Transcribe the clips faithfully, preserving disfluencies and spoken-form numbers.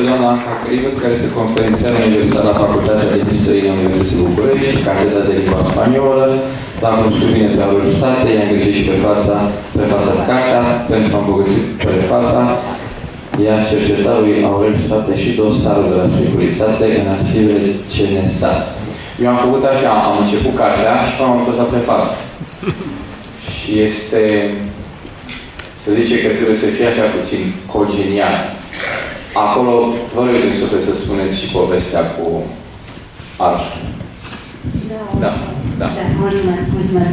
este doamna Anca Crivăț, care este conferențiară universitară la Facultatea de Pistrăinie a Universității București, catedra de limba spaniolă, la construire pe Aurel State, i-a îngrijit și prefața, prefața cartea, pentru a îmbogăți prefața, i-a cercetat lui Aurel State și dosarul de la securitate în arhivele C N S A S. Eu am făcut așa, am început cartea și m-am pus la prefață. Și este... se zice că trebuie să fie așa puțin cogenial. Acolo, vă rog din suflet să spuneți și povestea cu arsul. Da, da, da. Da, mulțumesc, mulțumesc.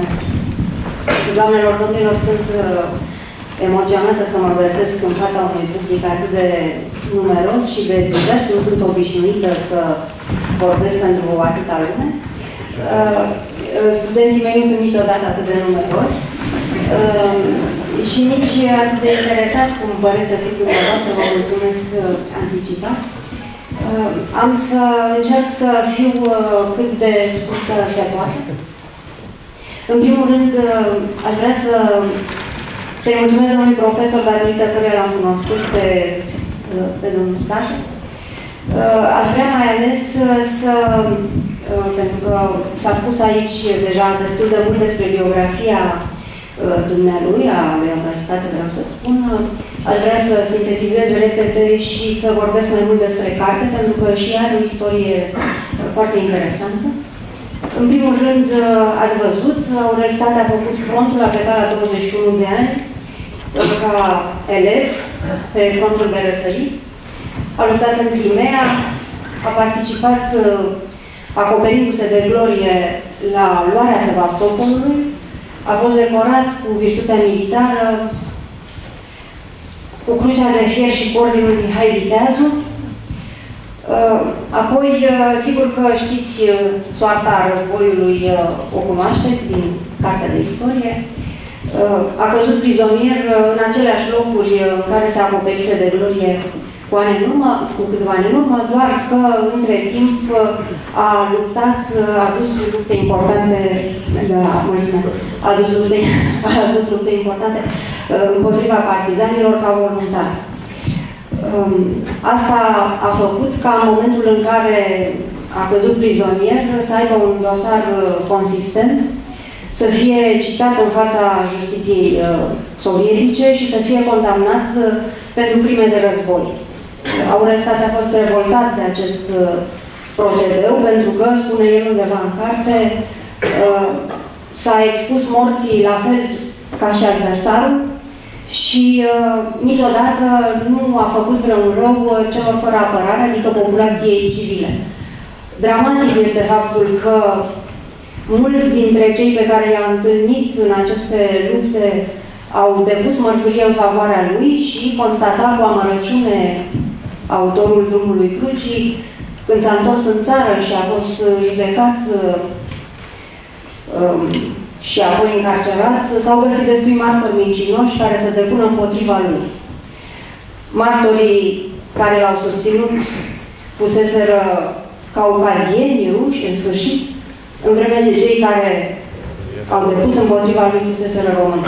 Doamnelor, domnilor, sunt uh, emoționată să mă găsesc în fața unui public atât de numeros și de divers. Nu sunt obișnuită să vorbesc pentru atâta lume. Uh, studenții mei nu sunt niciodată atât de numeroși. Uh, Și nici atât de interesat cum păreți să fiți dumneavoastră, vă mulțumesc anticipat. Uh, am să încerc să fiu uh, cât de scurtă se poate. În primul rând, uh, aș vrea să, să-i mulțumesc domnului profesor, datorită căruia l-am cunoscut pe, uh, pe domnul State. Uh, aș vrea mai ales uh, să, uh, pentru că s-a spus aici deja destul de mult despre biografia dumnealui, a Universitatea, vreau să spun. Aș vrea să sintetizez repede și să vorbesc mai mult despre carte, pentru că și are o istorie foarte interesantă. În primul rând, ați văzut, Universitatea a făcut frontul, a plecat la douăzeci și unu de ani, ca elev, pe frontul de răsărit. A luptat în Crimea, a participat, acoperindu-se de glorie, la luarea Sevastopolului, a fost decorat cu Virtutea Militară, cu Crucea de Fier și cu Ordinul Mihai Viteazu. Apoi, sigur că știți soarta războiului, o cunoașteți din cartea de istorie. A căzut prizonier în aceleași locuri în care se acoperise de glorie cu, ani în urmă, cu câțiva ani în urmă, doar că între timp a luptat, a dus lupte importante, da, mulțumesc, a dus lupte, a dus lupte importante împotriva partizanilor ca voluntar. Asta a făcut ca în momentul în care a căzut prizonier să aibă un dosar consistent, să fie citat în fața justiției sovietice și să fie condamnat pentru crime de război. Aurel State a fost revoltat de acest uh, procedeu, pentru că, spune el undeva în carte, uh, s-a expus morții la fel ca și adversarul și uh, niciodată nu a făcut vreun rău celor fără apărare, adică populației civile. Dramatic este faptul că mulți dintre cei pe care i-a întâlnit în aceste lupte au depus mărturie în favoarea lui și constata cu amărăciune autorul Drumului Crucii, când s-a întors în țară și a fost judecat um, și apoi încarcerat, s-au găsit destui martori mincinoși care să depună împotriva lui. Martorii care l-au susținut fuseseră caucazieni, ruși, în sfârșit, în vreme ce cei care au depus împotriva lui fuseseră români.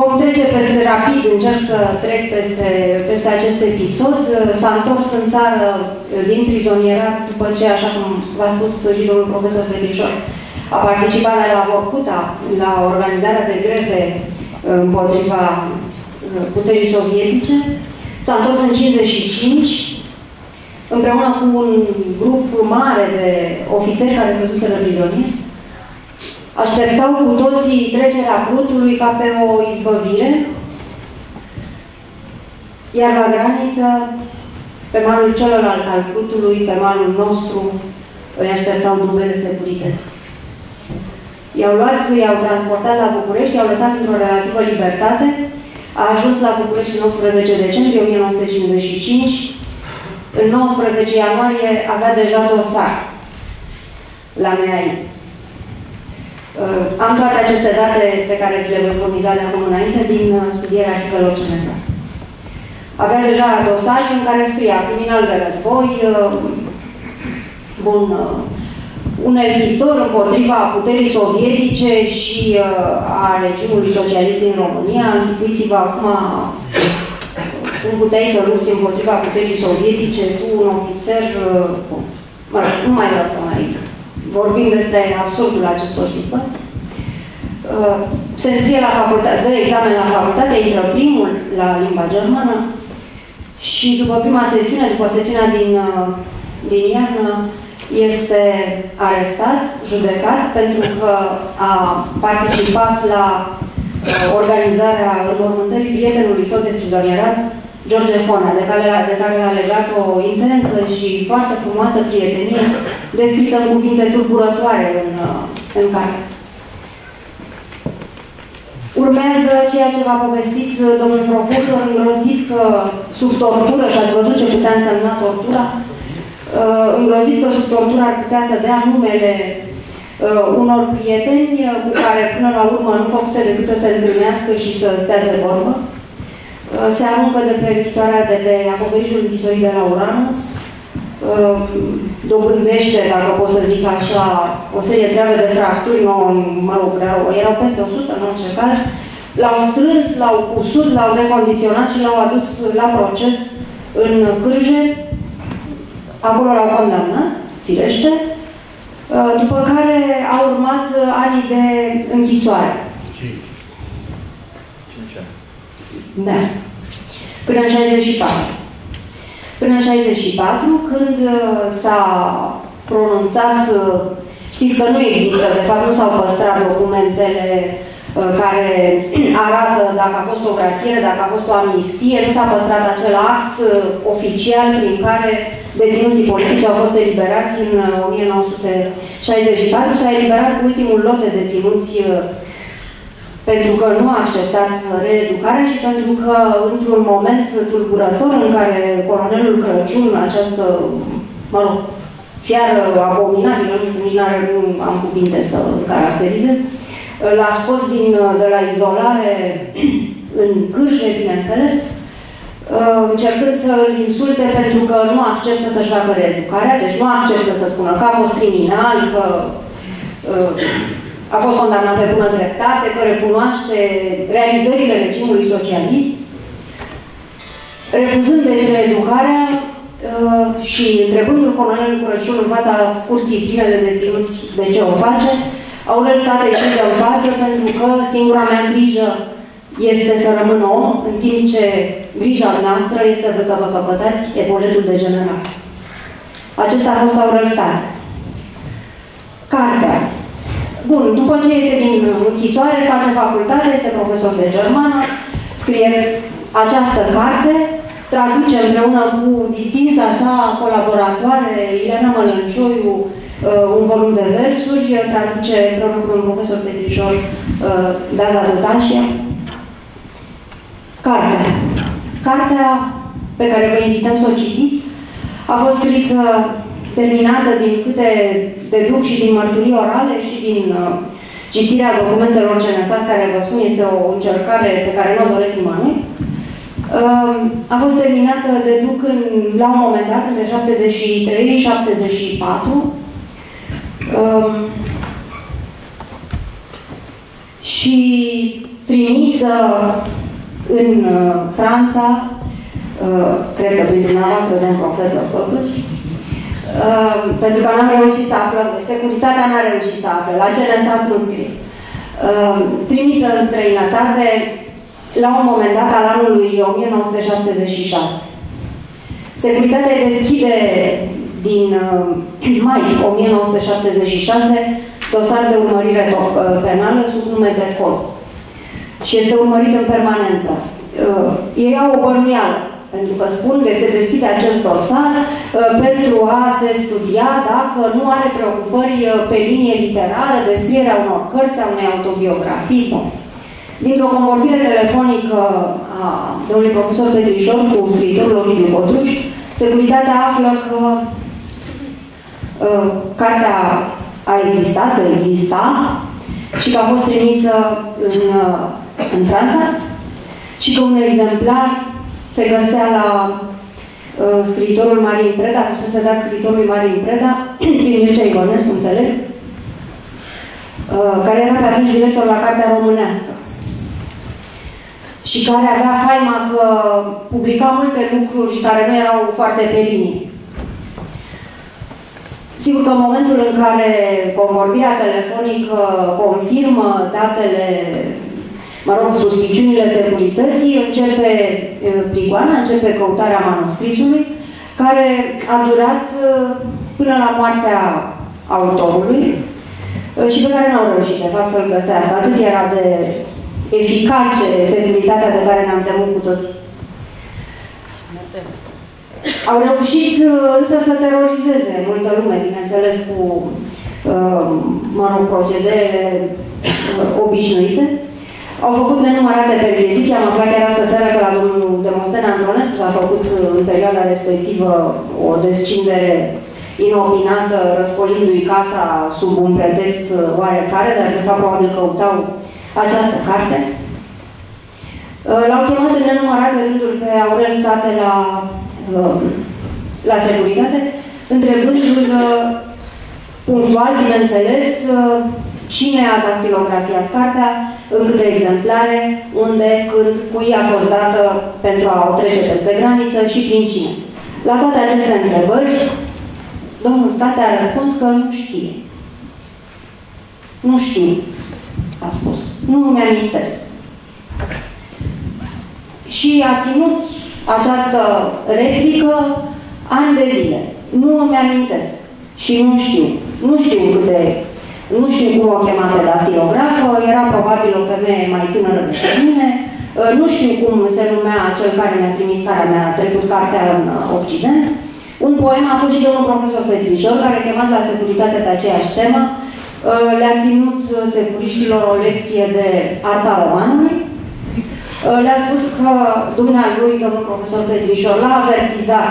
Vom trece peste rapid, încerc să trec peste, peste acest episod. S-a întors în țară din prizonierat după ce, așa cum v-a spus și domnul profesor Petrișor, a participat la Vorkuta, la organizarea de greve împotriva puterii sovietice. S-a întors în cincizeci și cinci, împreună cu un grup mare de ofițeri care căzuseră prizonieri. Așteptau cu toții trecerea Prutului ca pe o izbăvire, iar la graniță, pe malul celălalt al Prutului, pe malul nostru, îi așteptau dubele securități. I-au luat, i-au transportat la București, i-au lăsat într-o relativă libertate. A ajuns la București în optsprezece decembrie o mie nouă sute cincizeci și cinci. În nouăsprezece ianuarie avea deja dosar la M A I. Am toate aceste date pe care vi le voi furniza de acum înainte din studierea arhivelor C N S A S. Avea deja dosar în care scria criminal de război, bun, un evitor împotriva puterii sovietice și a regimului socialist din România. Închipuiți-vă acum cum puteai să lupți împotriva puterii sovietice, tu, un ofițer, mă rog, nu mai vreau să mai vorbim despre absurdul acestor situații. Se înscrie la facultate, dă examen la facultate, intră primul la limba germană și după prima sesiune, după sesiunea din, din iarnă, este arestat, judecat, pentru că a participat la organizarea înmormântării prietenului său de prizonierat, George Fona, de care, de care a legat o intensă și foarte frumoasă prietenie, descrisă în cuvinte tulburătoare în, în carte. Urmează ceea ce v-a povestit domnul profesor, îngrozit că sub tortură, și ați văzut ce putea însemna tortura, îngrozit că sub tortură ar putea să dea numele unor prieteni cu care până la urmă nu făcuse decât să se întâlnească și să stea de vorbă. Se aruncă de pe închisoarea de pe acoperișul închisorii de la Uranus, dobândește, dacă pot să zic așa, o serie întreagă de fracturi, nu, mă rog, erau peste o sută în orice caz, l-au strâns, l-au cusut, l-au recondiționat și l-au adus la proces în Cârje, acolo l-au condamnat, firește, după care au urmat ani de închisoare. Cinci. Cinci ani. Da. Până în șaizeci și patru. Până în șaizeci și patru, când s-a pronunțat, știți că nu există, de fapt nu s-au păstrat documentele care arată dacă a fost o grațiere, dacă a fost o amnistie, nu s-a păstrat acel act oficial prin care deținuții politici au fost eliberați în o mie nouă sute șaizeci și patru, s-a eliberat ultimul lot de deținuți pentru că nu a acceptat reeducarea și pentru că, într-un moment tulburător în care colonelul Crăciun, această, mă rog, fiară abominabilă, nu știu, nici n-are, nu am cuvinte să îl caracterizez, l-a scos din, de la izolare în Cârje, bineînțeles, încercând să-l insulte pentru că nu acceptă să-și facă reeducarea, deci nu acceptă să spună că a fost criminal, că a fost condamnat pe bună dreptate, că recunoaște realizările regimului socialist. Refuzând deci reeducarea și întrebându-l colonelul Crăciun în fața curții pline de deținuți de ce o face, Aurel State este în față pentru că singura mea grijă este să rămân om, în timp ce grija noastră este să vă căpătați epoletul de general. Acesta a fost Aurel State. Cartea. Bun, după ce iese din închisoare, face facultate, este profesor de germană, scrie această carte, traduce împreună cu distința sa colaboratoare, Liliana Mărâncioiu, un volum de versuri, traduce împreună cu un profesor Petrișor, Dan Puric. Cartea. Cartea pe care vă invităm să o citiți a fost scrisă, terminată din câte deduc și din mărturii orale și din uh, citirea documentelor C N S A S, care vă spun este o încercare pe care nu o doresc nimănui. Uh, a fost terminată, deduc, în, la un moment dat, între șaptezeci și trei și șaptezeci și patru. Uh, și trimisă în uh, Franța, uh, cred că prin dumneavoastră de un profesor totuși, Uh, pentru că n-am reușit să aflăm, securitatea n-a reușit să află, la C N S A S nu scrie. Uh, trimisă în străinătate la un moment dat al anului o mie nouă sute șaptezeci și șase. Securitatea deschide din uh, mai o mie nouă sute șaptezeci și șase dosar de urmărire penală sub nume de cod. Și este urmărit în permanență. Uh, ei au o bănuială. Pentru că spun că se deschide acest dosar uh, pentru a se studia dacă nu are preocupări uh, pe linie literară, descrierea unor cărți, a unei autobiografii. Dintr-o convorbire telefonică a domnului profesor Petrișor cu scriitorul Ovidiu Cotruș, securitatea află că uh, cartea a existat, exista și că a fost trimisă în, uh, în Franța și că un exemplar se găsea la uh, scriitorul Marin Preda, cum să se dat scriitorului Marin Preda, prin Mircea Igonescu, înțeleg, uh, care era pe atunci director la Cartea Românească. și care avea faima că publica multe lucruri care nu erau foarte pe linie. Sigur că în momentul în care convorbirea telefonică confirmă datele, mă rog, suspiciunile securității, începe prigoana, începe căutarea manuscrisului, care a durat până la moartea autorului și pe care n-au reușit, de fapt, să-l găsească. Atât era de eficace securitatea de care ne-am temut cu toți. Au reușit însă să terorizeze multă lume, bineînțeles, cu mă rog, procedele obișnuite. Au făcut nenumărate percheziții, am aflat chiar astă seară că la domnul Demosten Andronescu s-a făcut în perioada respectivă o descindere inopinată, răscolindu-i casa sub un pretext oarecare, dar de fapt probabil căutau această carte. L-au chemat în nenumărate rânduri pe Aurel State la, la securitate, întrebându-l punctual, bineînțeles, cine a dactilografiat cartea, în câte exemplare, unde, când, cui a fost dată pentru a o trece peste graniță și prin cine. La toate aceste întrebări, domnul State a răspuns că nu știe. Nu știu, a spus. Nu îmi amintesc. Și a ținut această replică ani de zile. Nu îmi amintesc. Și nu știu. Nu știu câte... Nu știu cum o chema pe dactilografă, era probabil o femeie mai tânără decât mine, nu știu cum se numea cel care mi-a trimis care mi-a trecut cartea în Occident. Un poem a fost și de un profesor Petrișor, care a chemat la securitate pe aceeași temă, le-a ținut securiștilor o lecție de arta romanului, le-a spus că dumnealui, domnul profesor Petrișor, l-a avertizat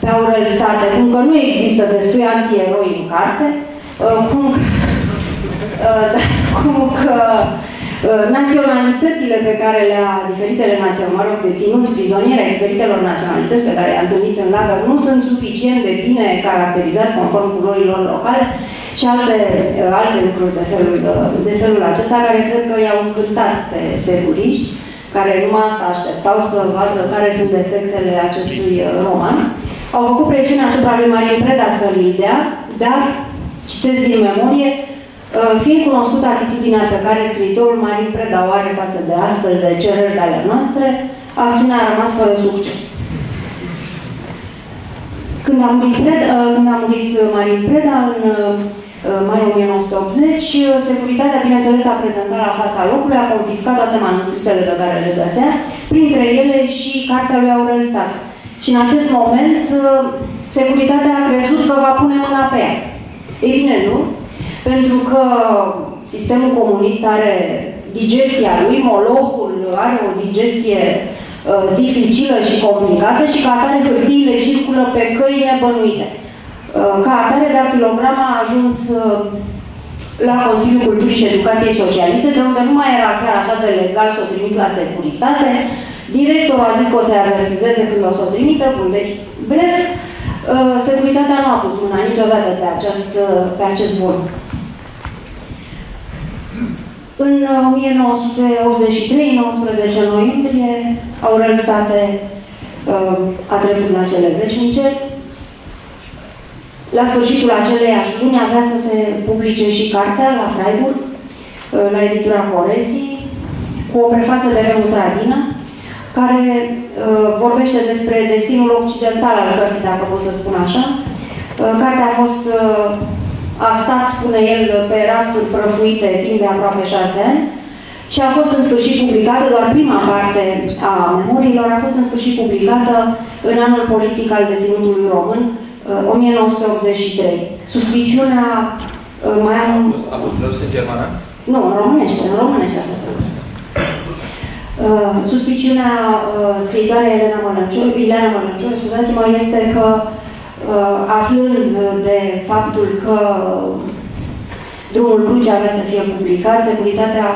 pe Aurel State, cum că nu există destui antieroi în carte, cum că cum că naționalitățile pe care le-a diferitele naționalități, deținuți, prizonieri ai diferitelor naționalități pe care le-a întâlnit în lagăr, nu sunt suficient de bine caracterizați conform culorilor locale și alte, alte lucruri de felul, de felul acesta, care cred că i-au încântat pe securiști, care numai asta așteptau să vadă care sunt defectele acestui roman. Au făcut presiune asupra lui Marin Preda să-l dea, dar, citesc din memorie, fiind cunoscută atitudinea pe care scriitorul Marin Preda o are față de astfel de cereri de ale noastre, acțiunea a rămas fără succes. Când a murit, Preda, când a murit Marin Preda, în mai o mie nouă sute optzeci, securitatea, bineînțeles, a prezentat la fața locului, a confiscat toate manuscrisele pe care le găsea, printre ele și cartea lui Aurel State. Și în acest moment, securitatea a crezut că va pune mâna pe ea. Ei bine, nu. Pentru că sistemul comunist are digestia lui, molohul are o digestie uh, dificilă și complicată și ca atare hârtiile circulă pe căi nebănuite. Uh, ca atare dactilograma a ajuns uh, la Consiliul Culturii și Educației Socialiste, de unde nu mai era chiar așa de legal să o trimis la securitate. Directorul a zis că o să-i avertizeze când o să o trimită, bun, deci, bref, uh, securitatea nu a pus mâna niciodată pe acest, uh, pe acest volum. În o mie nouă sute optzeci și trei, nouăsprezece noiembrie, Aurel State a trecut la cele veșnice. La sfârșitul aceleiași luni avea să se publice și cartea la Freiburg, la editura Corezii, cu o prefață de Remus Radina, care vorbește despre destinul occidental al cărții, dacă pot să spun așa. Cartea a fost... A stat, spune el, pe rafturi prăfuite timp de aproape șase ani și a fost în sfârșit publicată, doar prima parte a memoriilor, a fost în sfârșit publicată în anul politic al deținutului român, o mie nouă sute optzeci și trei. Suspiciunea mai am... A fost tradusă în germană? Nu, în românește, în românește a fost tradusă. Suspiciunea scriitoarei Ileana Mănăcior, Liliana Mărâncioiu, scuzați-mă, este că aflând de faptul că Drumul Crucea avea să fie publicat, securitatea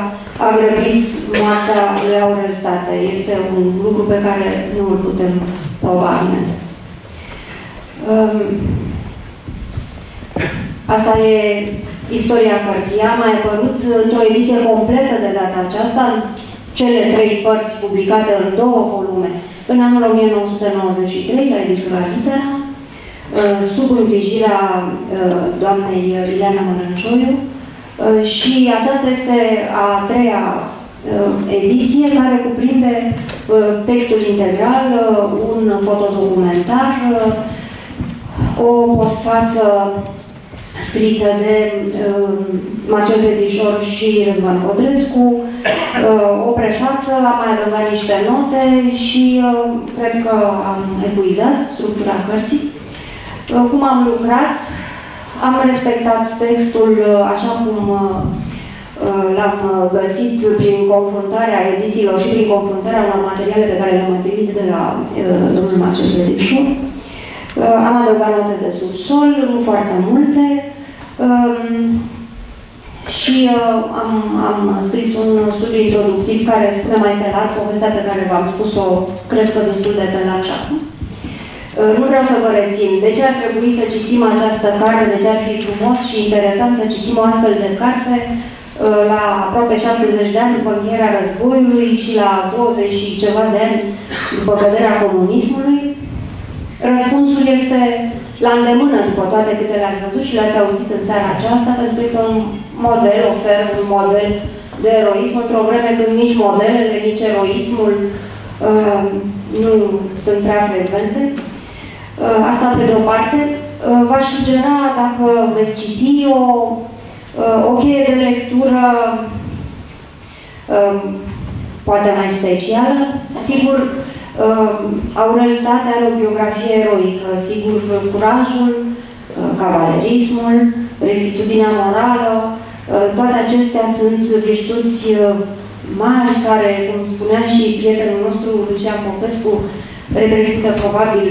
a grăbit moartea lui Aurel State. Este un lucru pe care nu îl putem proba, bineînțeles. Asta e istoria cărții. Am mai apărut într-o ediție completă de data aceasta, cele trei părți publicate în două volume, în anul o mie nouă sute nouăzeci și trei, la editura Litera, sub îngrijirea doamnei Liliana Mărâncioiu, și aceasta este a treia ediție care cuprinde textul integral, un fotodocumentar, o postfață scrisă de uh, Marcel Petrișor și Răzvan Codrescu, uh, o prefață, am mai adăugat niște note și uh, cred că am epuizat structura cărții. Uh, cum am lucrat? Am respectat textul uh, așa cum uh, l-am găsit prin confruntarea edițiilor și prin confruntarea unor materiale pe care le-am primit de la uh, domnul Marcel Petrișor. Am adăugat note de subsol, nu foarte multe, și am, am scris un studiu introductiv care spune mai pe larg povestea pe care v-am spus-o, cred că destul de pe larg și acum. Nu vreau să vă rețin. De ce ar trebui să citim această carte? De ce ar fi frumos și interesant să citim o astfel de carte la aproape șaptezeci de ani după încheierea războiului și la douăzeci și ceva de ani după căderea comunismului? Răspunsul este la îndemână, după toate câte le-ați văzut și le-ați auzit în seara aceasta, pentru că este un model, oferă un model de eroism, într-o vreme când nici modelele, nici eroismul uh, nu sunt prea frecvente. Uh, asta pe de o parte. Uh, V-aș sugera, dacă veți citi, o, uh, o cheie de lectură uh, poate mai specială. Sigur, Uh, Aurel State are o biografie eroică, sigur, curajul, uh, cavalerismul, rectitudinea morală, uh, toate acestea sunt virtuți uh, mari care, cum spunea și prietenul nostru, Lucian D. Popescu, reprezintă probabil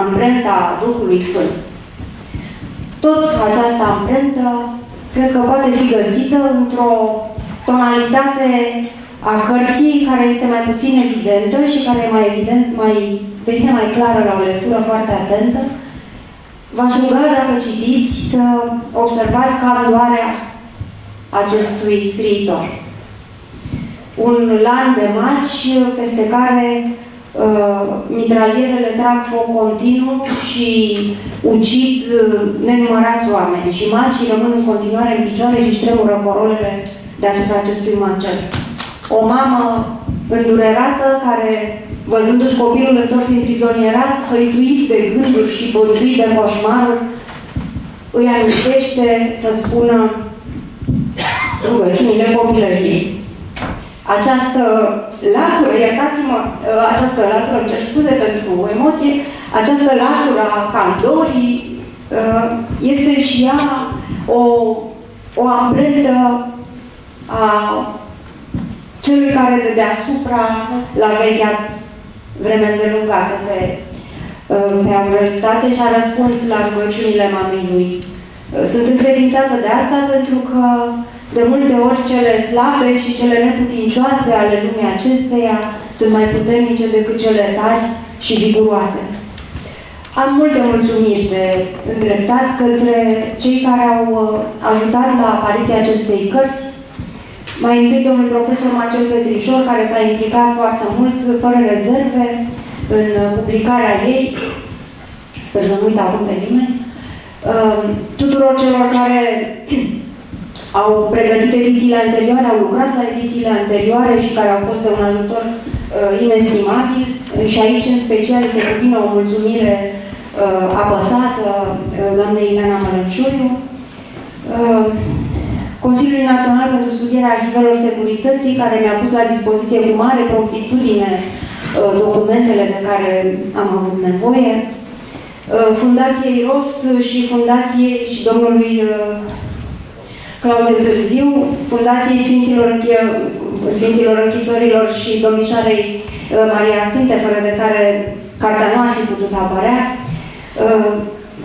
amprenta Duhului Sfânt. Tot această amprentă cred că poate fi găsită într-o tonalitate a cărții care este mai puțin evidentă și care mai evident mai devine mai clară la o lectură foarte atentă. V-aș ruga, dacă citiți, să observați candoarea acestui scriitor. Un lan de maci peste care uh, mitralierele trag foc continuu și ucid uh, nenumărați oameni. Și macii rămân în continuare în picioare și tremură corolele deasupra acestui mancel. O mamă îndurerată care, văzându-și copilul întors din prizonierat, hăituit de gânduri și bătuit de coșmarul, îi amintește să spună rugăciunile copilăriei. Această latură, iertați-mă, această latură, îmi cer scuze pentru emoție, această latură a candorii este și ea o, o amprentă a celui care de deasupra l-a vecheat vreme îndelungată pe, pe Aurel State și a răspuns la rugăciunile mamei lui. Sunt încredințată de asta pentru că de multe ori cele slabe și cele neputincioase ale lumii acesteia sunt mai puternice decât cele tari și viguroase. Am multe mulțumiri de îndreptat către cei care au ajutat la apariția acestei cărți. Mai întâi domnul profesor Marcel Petrișor, care s-a implicat foarte mult, fără rezerve, în publicarea ei. Sper să nu uit acum pe nimeni. Uh, tuturor celor care au pregătit edițiile anterioare, au lucrat la edițiile anterioare și care au fost de un ajutor uh, inestimabil. Și aici, în special, se cuvine o mulțumire uh, apăsată uh, doamnei Ileana Mănăcior. Uh, Consiliul Național pentru Studierea Arhivelor Securității, care mi-a pus la dispoziție cu mare promptitudine documentele de care am avut nevoie, Fundației Rost și Fundației și domnului Claudiu Târziu, Fundației Sfinților, Închie, Sfinților Închisorilor și domnișoarei Maria Sinte, fără de care cartea nu ar fi putut apărea,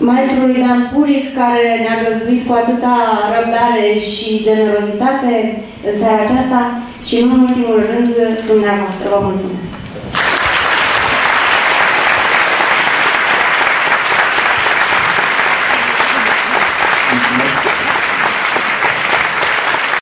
maestrului Dan Puric, care ne-a găzduit cu atâta răbdare și generozitate în seara aceasta și, nu în ultimul rând, dumneavoastră. Vă mulțumesc!